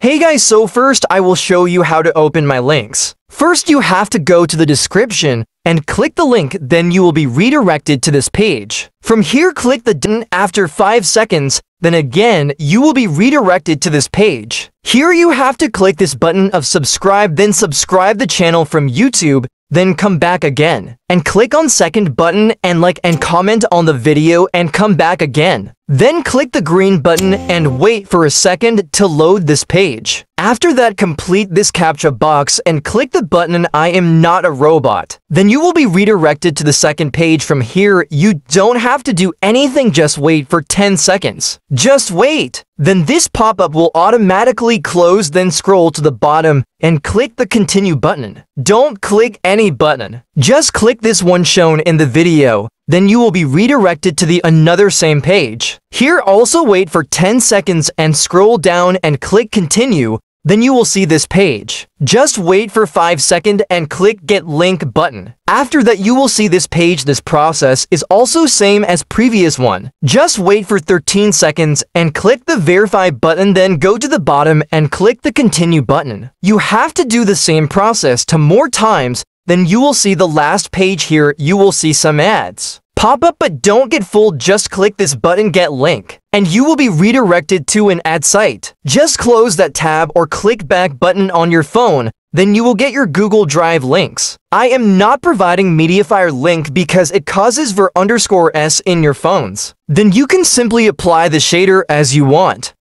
Hey guys, so first I will show you how to open my links. First you have to go to the description and click the link, then you will be redirected to this page. From here click the button after 5 seconds, then again you will be redirected to this page. Here you have to click this button of subscribe, then subscribe the channel from YouTube, then come back again and click on second button and like and comment on the video and come back again. Then click the green button and wait for a second to load this page. After that, complete this CAPTCHA box and click the button I am not a robot. Then you will be redirected to the second page. From here, you don't have to do anything, just wait for 10 seconds. Just wait. Then this pop-up will automatically close, then scroll to the bottom and click the continue button. Don't click any button. Just click this one shown in the video. Then you will be redirected to the another same page. Here also wait for 10 seconds and scroll down and click continue, then you will see this page. Just wait for 5 seconds and click get link button. After that you will see this page. This process is also same as previous one. Just wait for 13 seconds and click the verify button, then go to the bottom and click the continue button. You have to do the same process to more times. Then you will see the last page. Here you will see some ads pop up, but don't get fooled, just click this button get link and you will be redirected to an ad site. Just close that tab or click back button on your phone, then you will get your Google Drive links. I am not providing Mediafire link because it causes ver_s in your phones. Then you can simply apply the shader as you want.